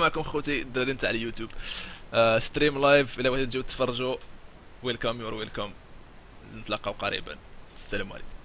معكم خوتي الدراري نتاع اليوتيوب ستريم لايف. الى بغيتو تجيو تفرجوا ويلكم يور ويلكم، نتلاقاو قريبا. السلام عليكم.